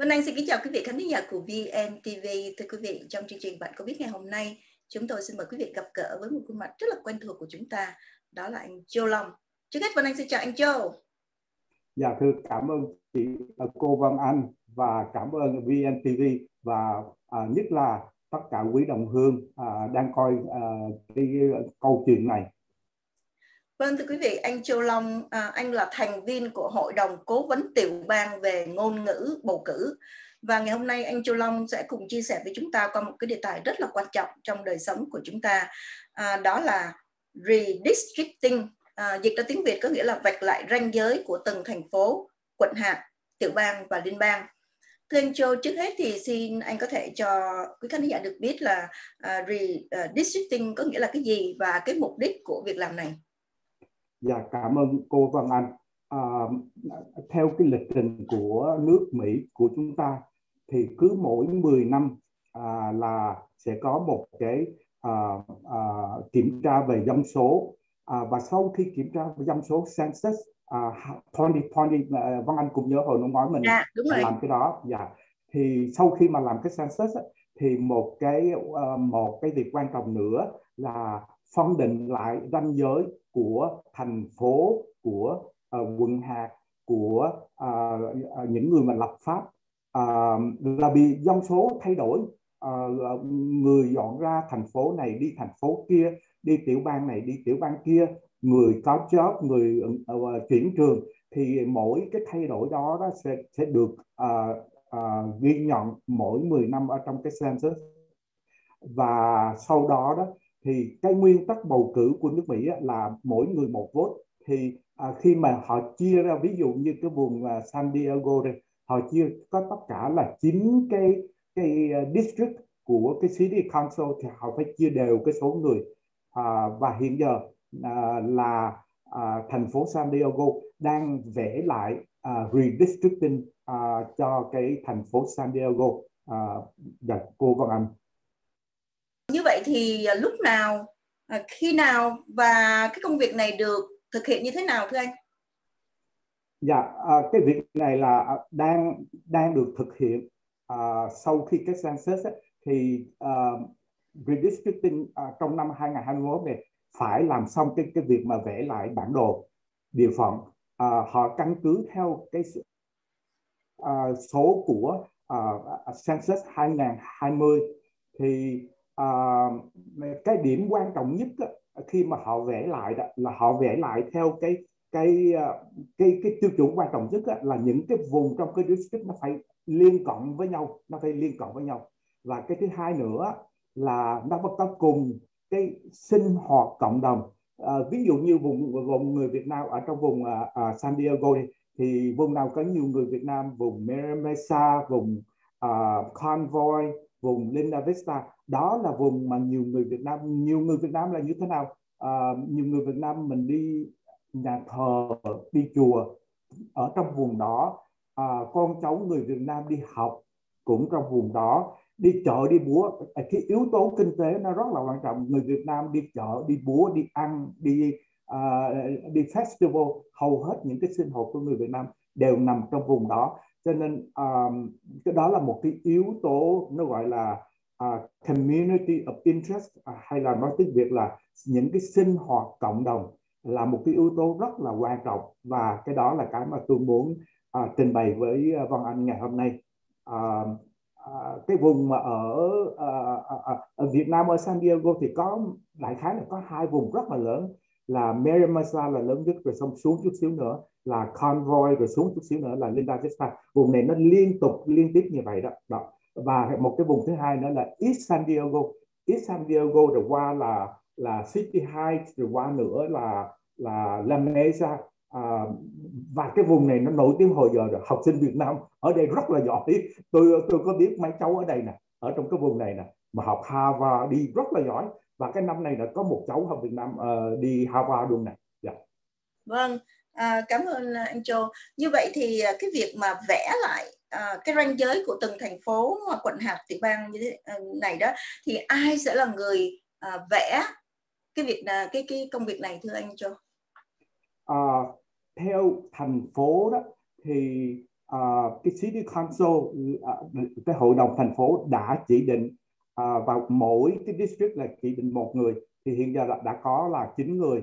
Văn Anh xin kính chào quý vị khán thính giả của VNTV. Thưa quý vị, trong chương trình Bạn Có Biết ngày hôm nay, chúng tôi xin mời quý vị gặp gỡ với một khuôn mặt rất là quen thuộc của chúng ta, đó là anh Châu Long. Trước hết Văn Anh xin chào anh Châu. Dạ thưa, cảm ơn chị, cô Văn Anh và cảm ơn VNTV và nhất là tất cả quý đồng hương đang coi cái câu chuyện này. Vâng, thưa quý vị, anh Châu Long, anh là thành viên của Hội đồng Cố vấn Tiểu bang về ngôn ngữ bầu cử. Và ngày hôm nay anh Châu Long sẽ cùng chia sẻ với chúng ta qua một cái đề tài rất là quan trọng trong đời sống của chúng ta. Đó là redistricting, dịch ra tiếng Việt có nghĩa là vạch lại ranh giới của từng thành phố, quận hạt, tiểu bang và liên bang. Thưa anh Châu, trước hết thì xin anh có thể cho quý khán giả được biết là redistricting có nghĩa là cái gì và cái mục đích của việc làm này. Dạ, cảm ơn cô Văn Anh. Theo cái lịch trình của nước Mỹ của chúng ta thì cứ mỗi 10 năm là sẽ có một cái kiểm tra về dân số, và sau khi kiểm tra về dân số census 2020, Văn Anh cũng nhớ hồi nó nói mình làm cái đó. Dạ. Thì sau khi mà làm cái census thì một cái việc quan trọng nữa là phân định lại ranh giới của thành phố, của quận hạt, của những người mà lập pháp, là vì dân số thay đổi, người dọn ra thành phố này đi thành phố kia, đi tiểu bang này đi tiểu bang kia, người có job, người chuyển trường, thì mỗi cái thay đổi đó, sẽ được ghi nhận mỗi 10 năm ở trong cái census. Và sau đó đó thì cái nguyên tắc bầu cử của nước Mỹ là mỗi người một vote. Thì khi mà họ chia ra, ví dụ như cái vùng San Diego này, họ chia có tất cả là 9 cái district của cái City Council, thì họ phải chia đều cái số người. Và hiện giờ là thành phố San Diego đang vẽ lại redistricting cho cái thành phố San Diego. Cô Văn Anh, như vậy thì lúc nào, khi nào và cái công việc này được thực hiện như thế nào thưa anh? Dạ, cái việc này là đang được thực hiện sau khi cái census ấy, thì redistricting trong năm 2021 này phải làm xong cái việc mà vẽ lại bản đồ địa phận. Họ căn cứ theo cái số của census 2020 thì cái điểm quan trọng nhất đó, khi mà họ vẽ lại đó, là họ vẽ lại theo cái tiêu chuẩn quan trọng nhất đó, là những cái vùng trong cái district nó phải liên cận với nhau, và cái thứ hai nữa là nó phải có cùng cái sinh hoạt cộng đồng. Ví dụ như vùng người Việt Nam ở trong vùng San Diego này, thì vùng nào có nhiều người Việt Nam, vùng Mira Mesa, vùng Convoy, vùng Linda Vista, đó là vùng mà nhiều người Việt Nam. Nhiều người Việt Nam là như thế nào? Nhiều người Việt Nam mình đi nhà thờ, đi chùa ở trong vùng đó, con cháu người Việt Nam đi học cũng trong vùng đó, đi chợ đi búa. Cái yếu tố kinh tế nó rất là quan trọng. Người Việt Nam đi chợ, đi búa, đi ăn, đi festival, hầu hết những cái sinh hoạt của người Việt Nam đều nằm trong vùng đó. Cho nên cái đó là một cái yếu tố nó gọi là community of interest, hay là nói tiếng Việt là những cái sinh hoạt cộng đồng, là một cái yếu tố rất là quan trọng. Và cái đó là cái mà tôi muốn trình bày với Văn Anh ngày hôm nay. Cái vùng mà ở Việt Nam, ở San Diego thì có đại khái là có hai vùng rất là lớn, là Mira Mesa là lớn nhất, rồi xong xuống chút xíu nữa là Convoy, rồi xuống chút xíu nữa là Linda Vista. Vùng này nó liên tiếp như vậy đó. Và một cái vùng thứ hai nữa là East San Diego, rồi qua là City Heights, rồi qua nữa là La Mesa. Và cái vùng này nó nổi tiếng hồi giờ rồi. Học sinh Việt Nam ở đây rất là giỏi. Tôi có biết mấy cháu ở đây nè, ở trong cái vùng này nè, mà học Harvard đi rất là giỏi. Và cái năm này đã có một cháu học Việt Nam đi Harvard luôn này. Yeah. Vâng, cảm ơn anh Châu. Như vậy thì cái việc mà vẽ lại cái ranh giới của từng thành phố, quận hạt, tiểu bang như thế này đó, thì ai sẽ là người vẽ cái công việc này thưa anh Châu? Theo thành phố đó thì cái City Council, cái hội đồng thành phố đã chỉ định vào mỗi cái district là chỉ định một người, thì hiện giờ đã có là 9 người.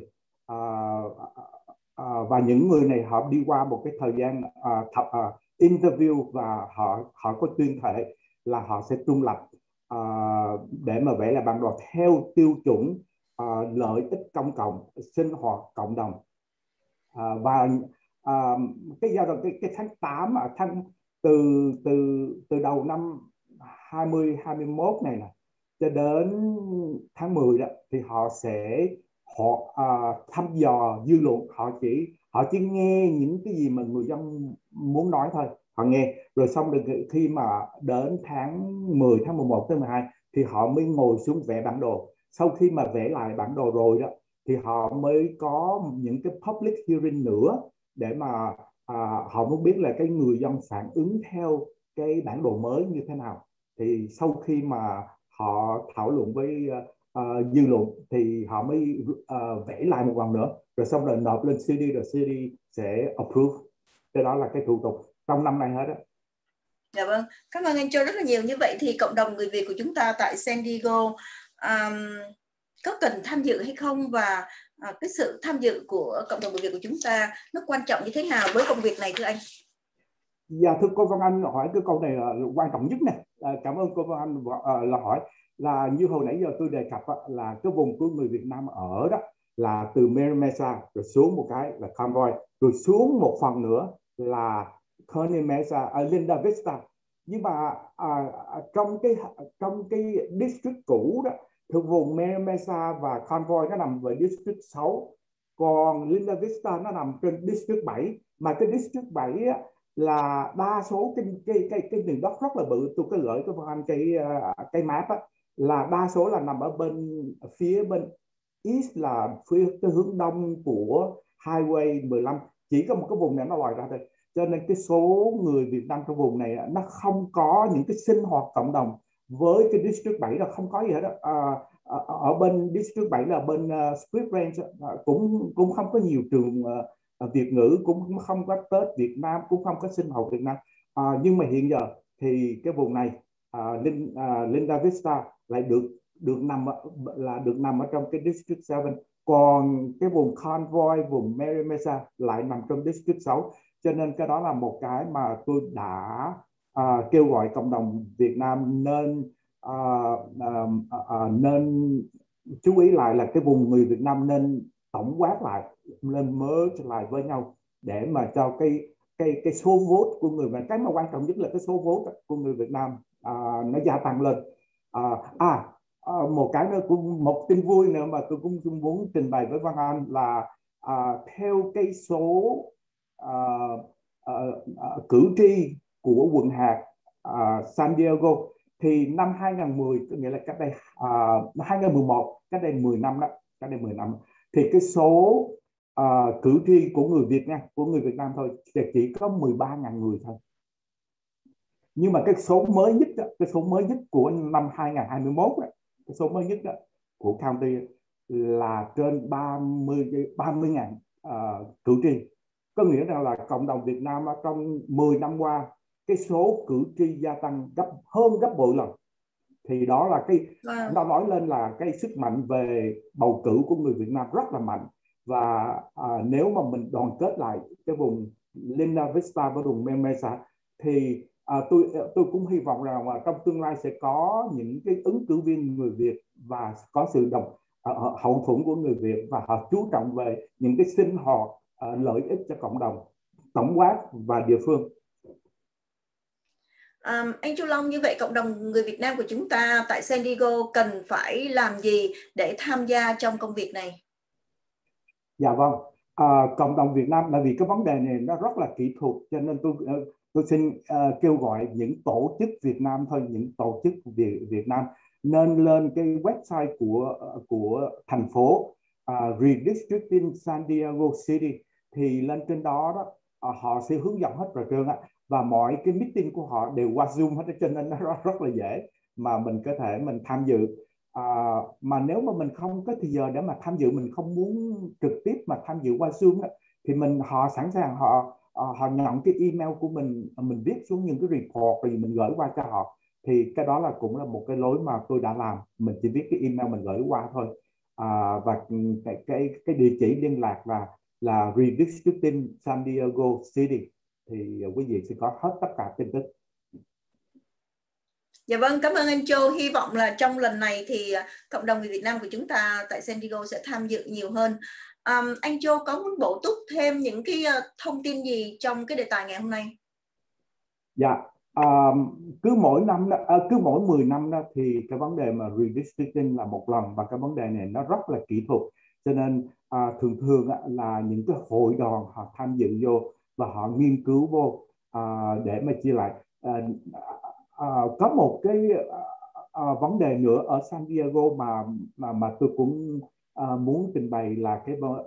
Và những người này họ đi qua một cái thời gian interview và họ có tuyên thệ là họ sẽ trung lập để mà vẽ là bản đồ theo tiêu chuẩn lợi ích công cộng, sinh hoạt cộng đồng. Và cái giai đoạn cái tháng 8 ở tháng từ đầu năm 2021 này nè cho đến tháng 10 đó, thì họ sẽ thăm dò dư luận. Họ chỉ nghe những cái gì mà người dân muốn nói thôi, họ nghe rồi xong rồi khi mà đến tháng 10, tháng 11, tháng 12 thì họ mới ngồi xuống vẽ bản đồ. Sau khi mà vẽ lại bản đồ rồi đó thì họ mới có những cái public hearing nữa để mà họ muốn biết là cái người dân phản ứng theo cái bản đồ mới như thế nào. Thì sau khi mà họ thảo luận với dư luận thì họ mới vẽ lại một lần nữa rồi xong rồi nộp lên CD, rồi CD sẽ approve. Cái đó là cái thủ tục trong năm nay hết đó. Dạ vâng, cảm ơn anh Châu rất là nhiều. Như vậy thì cộng đồng người Việt của chúng ta tại San Diego có cần tham dự hay không, và cái sự tham dự của cộng đồng người Việt của chúng ta nó quan trọng như thế nào với công việc này thưa anh? Dạ thưa cô Văn Anh, hỏi cái câu này là quan trọng nhất này. Cảm ơn cô Văn Anh là hỏi là như hồi nãy giờ tôi đề cập là cái vùng của người Việt Nam ở đó là từ Mira Mesa rồi xuống một cái là Convoy, rồi xuống một phần nữa là Linda Vista. Nhưng mà trong cái district cũ đó, thuộc vùng Mira Mesa và Convoy nó nằm về district 6, còn Linda Vista nó nằm trên district 7. Mà cái district 7 á, là đa số cái miền đất rất là bự. Tôi có gửi cho Văn Anh cái map á, là đa số là nằm ở bên phía bên east, là phía cái hướng đông của highway 15. Chỉ có một cái vùng này nó lòi ra thôi, cho nên cái số người Việt Nam trong vùng này nó không có những cái sinh hoạt cộng đồng. Với cái district 7 là không có gì hết đó. Ở bên district 7 là bên Script Range, cũng không có nhiều trường Việt ngữ, cũng không có Tết Việt Nam, cũng không có sinh hoạt Việt Nam. Nhưng mà hiện giờ thì cái vùng này Linda Vista lại được nằm ở trong cái district 7, còn cái vùng Convoy, vùng Mira Mesa lại nằm trong district 6. Cho nên cái đó là một cái mà tôi đã kêu gọi cộng đồng Việt Nam nên chú ý lại, là cái vùng người Việt Nam nên tổng quát lại, nên merge lại với nhau để mà cho cái số vote của người Việt. Cái mà quan trọng nhất là cái số vote của người Việt Nam nó gia tăng lên. Một cái nữa, cũng một tin vui nữa mà tôi cũng muốn trình bày với Văn Anh là theo cái số cử tri của quận hạt San Diego thì năm 2010, nghĩa là cách đây 2011, cách đây 10 năm đó, cách đây 10 năm thì cái số cử tri của người Việt nha, của người Việt Nam thôi thì chỉ có 13.000 người thôi. Nhưng mà cái số mới nhất đó, cái số mới nhất của năm 2021 đó, cái số mới nhất đó của county là trên 30.000 cử tri. Có nghĩa rằng là cộng đồng Việt Nam trong 10 năm qua cái số cử tri gia tăng hơn gấp bội lần. Thì đó là cái nó nói lên là cái sức mạnh về bầu cử của người Việt Nam rất là mạnh. Và nếu mà mình đoàn kết lại cái vùng Linda Vista và vùng Mira Mesa thì tôi cũng hy vọng rằng trong tương lai sẽ có những cái ứng cử viên người Việt và có sự hậu thuẫn của người Việt, và họ chú trọng về những cái sinh hoạt lợi ích cho cộng đồng tổng quát và địa phương. Anh Châu Long, như vậy cộng đồng người Việt Nam của chúng ta tại San Diego cần phải làm gì để tham gia trong công việc này? Dạ vâng, cộng đồng Việt Nam, là vì cái vấn đề này nó rất là kỹ thuật, cho nên tôi xin kêu gọi những tổ chức Việt Nam thôi, những tổ chức Việt Nam nên lên cái website của thành phố Redistricting San Diego City, thì lên trên đó, họ sẽ hướng dẫn hết rồi trơn á, và mọi cái meeting của họ đều qua Zoom hết, cho nên nó rất là dễ mà mình có thể mình tham dự. Mà nếu mà mình không có thời giờ để mà tham dự, mình không muốn trực tiếp mà tham dự qua Zoom đó, thì họ sẵn sàng, họ nhận cái email của mình viết xuống những cái report thì mình gửi qua cho họ, thì cái đó là cũng là một cái lối mà tôi đã làm. Mình chỉ viết cái email mình gửi qua thôi, và cái địa chỉ liên lạc là redistricting San Diego City, thì quý vị sẽ có hết tất cả tin tức. Dạ vâng, cảm ơn anh Châu. Hy vọng là trong lần này thì cộng đồng người Việt Nam của chúng ta tại San Diego sẽ tham dự nhiều hơn. Anh Châu có muốn bổ túc thêm những cái thông tin gì trong cái đề tài ngày hôm nay? Dạ, cứ mỗi 10 năm đó thì cái vấn đề mà redistricting là một lần, và cái vấn đề này nó rất là kỹ thuật, cho nên thường thường là những cái hội đoàn họ tham dự vô và họ nghiên cứu vô để mà chia lại. Có một cái vấn đề nữa ở San Diego mà tôi cũng muốn trình bày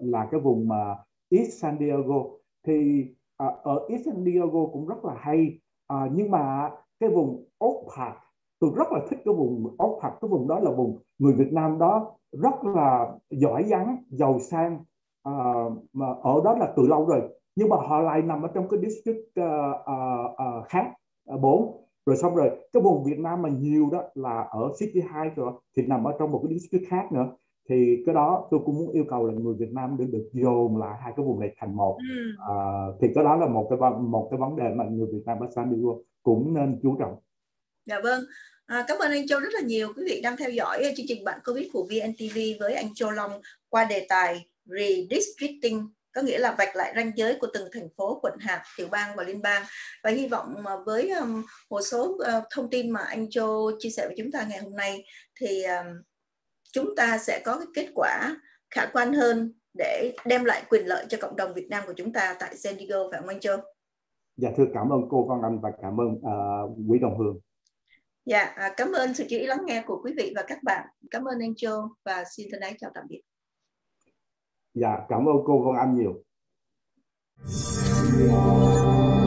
là cái vùng mà East San Diego. Thì ở East San Diego cũng rất là hay, nhưng mà cái vùng Oak Park, tôi rất là thích cái vùng Oak Park. Cái vùng đó là vùng người Việt Nam đó rất là giỏi giắng, giàu sang, mà ở đó là từ lâu rồi, nhưng mà họ lại nằm ở trong cái district khác, 4. Rồi xong rồi cái vùng Việt Nam mà nhiều đó là ở City Heights rồi, thì nằm ở trong một cái district khác nữa. Thì cái đó tôi cũng muốn yêu cầu là người Việt Nam để được dồn lại hai cái vùng này thành một. Thì cái đó là một cái vấn đề mà người Việt Nam ở San Diego cũng nên chú trọng. Dạ vâng, cảm ơn anh Châu rất là nhiều. Quý vị đang theo dõi chương trình Bạn Covid của VNTV với anh Châu Long qua đề tài Redistricting, có nghĩa là vạch lại ranh giới của từng thành phố, quận hạt, tiểu bang và liên bang. Và hy vọng với một số thông tin mà anh Châu chia sẻ với chúng ta ngày hôm nay thì chúng ta sẽ có cái kết quả khả quan hơn để đem lại quyền lợi cho cộng đồng Việt Nam của chúng ta tại San Diego, phải không anh Châu? Dạ thưa, cảm ơn cô Văn Anh và cảm ơn quý đồng hương. Dạ, cảm ơn sự chú ý lắng nghe của quý vị và các bạn. Cảm ơn anh Châu và xin thân ái chào tạm biệt. Dạ, cảm ơn cô Văn Anh nhiều.